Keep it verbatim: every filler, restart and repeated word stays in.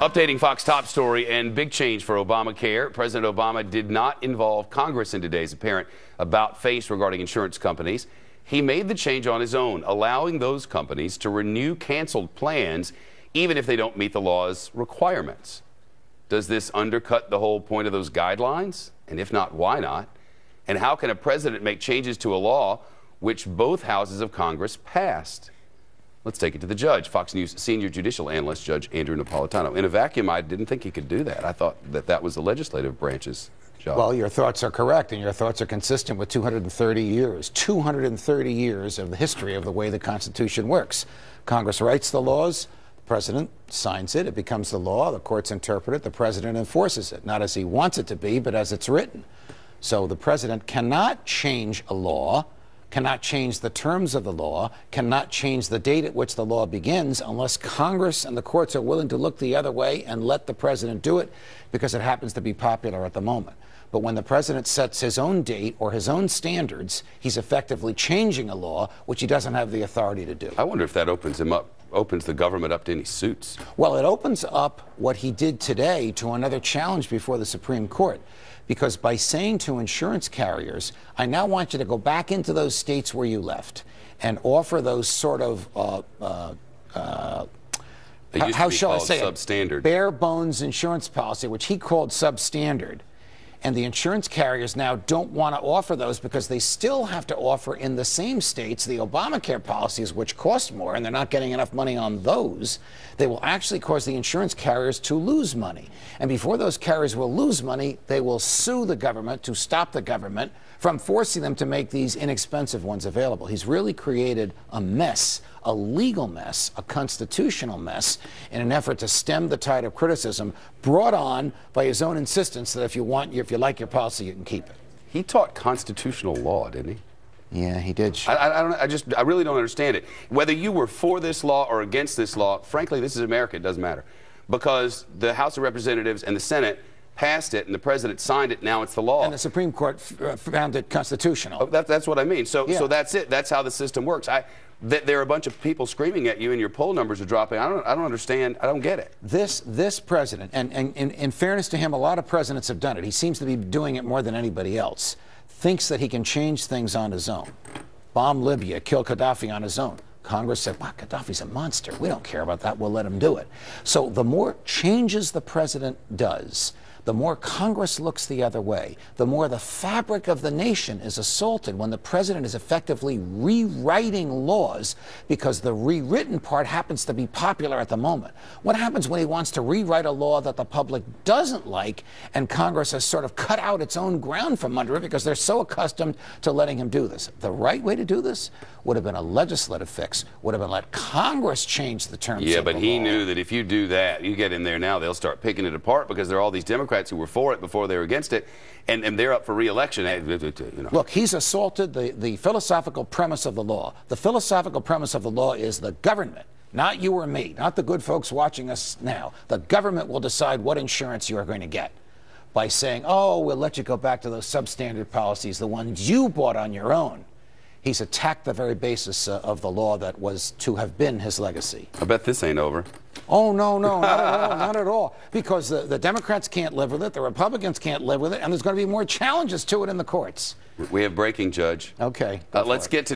Updating Fox top story and big change for Obamacare. President Obama did not involve Congress in today's apparent about-face regarding insurance companies. He made the change on his own, allowing those companies to renew canceled plans even if they don't meet the law's requirements. Does this undercut the whole point of those guidelines? And if not, why not? And how can a president make changes to a law which both houses of Congress passed? Let's take it to the judge. Fox News senior judicial analyst Judge Andrew Napolitano. In a vacuum, I didn't think he could do that. I thought that that was the legislative branch's job. Well, your thoughts are correct, and your thoughts are consistent with two hundred thirty years. two hundred thirty years of the history of the way the Constitution works. Congress writes the laws. The president signs it. It becomes the law. The courts interpret it. The president enforces it, not as he wants it to be, but as it's written. So the president cannot change a law, cannot change the terms of the law, cannot change the date at which the law begins unless Congress and the courts are willing to look the other way and let the president do it because it happens to be popular at the moment. But when the president sets his own date or his own standards, he's effectively changing a law which he doesn't have the authority to do. I wonder if that opens him up, opens the government up to any suits. Well, it opens up what he did today to another challenge before the Supreme Court, because by saying to insurance carriers, I now want you to go back into those states where you left and offer those sort of uh, uh, uh, how shall I say it, bare bones insurance policy, which he called substandard. And the insurance carriers now don't want to offer those because they still have to offer in the same states the Obamacare policies, which cost more, and they're not getting enough money on those. They will actually cause the insurance carriers to lose money. And before those carriers will lose money, they will sue the government to stop the government from forcing them to make these inexpensive ones available. He's really created a mess, a legal mess, a constitutional mess, in an effort to stem the tide of criticism brought on by his own insistence that if you want your, if you like your policy, you can keep it. He taught constitutional law, didn't he? Yeah, he did. Sure. I, I, don't, I just, I really don't understand it. Whether you were for this law or against this law, frankly, this is America. It doesn't matter, because the House of Representatives and the Senate passed it, and the president signed it. Now it's the law. And the Supreme Court f found it constitutional. Oh, that, that's what I mean. So, yeah. so that's it. That's how the system works. I, th there are a bunch of people screaming at you, and your poll numbers are dropping. I don't, I don't understand. I don't get it. This, this president, and, and, and in fairness to him, a lot of presidents have done it. He seems to be doing it more than anybody else. Thinks that he can change things on his own. Bomb Libya, kill Gaddafi on his own. Congress said, wow, Gaddafi's a monster. We don't care about that. We'll let him do it. So the more changes the president does, the more Congress looks the other way, the more the fabric of the nation is assaulted when the president is effectively rewriting laws because the rewritten part happens to be popular at the moment. What happens when he wants to rewrite a law that the public doesn't like and Congress has sort of cut out its own ground from under it because they're so accustomed to letting him do this? The right way to do this would have been a legislative fix, would have been let Congress change the terms of the law. Yeah, but he knew that if you do that, you get in there now, they'll start picking it apart because there are all these Democrats who were for it before they were against it, and, and they're up for re-election. You know. Look, he's assaulted the, the philosophical premise of the law. The philosophical premise of the law is the government, not you or me, not the good folks watching us now. The government will decide what insurance you are going to get. By saying, oh, we'll let you go back to those substandard policies, the ones you bought on your own, he's attacked the very basis uh, of the law that was to have been his legacy. I bet this ain't over. Oh, no, no, not at all, not at all. Because the, the Democrats can't live with it, the Republicans can't live with it, and there's going to be more challenges to it in the courts. We have breaking, Judge. Okay. Uh, let's it. get to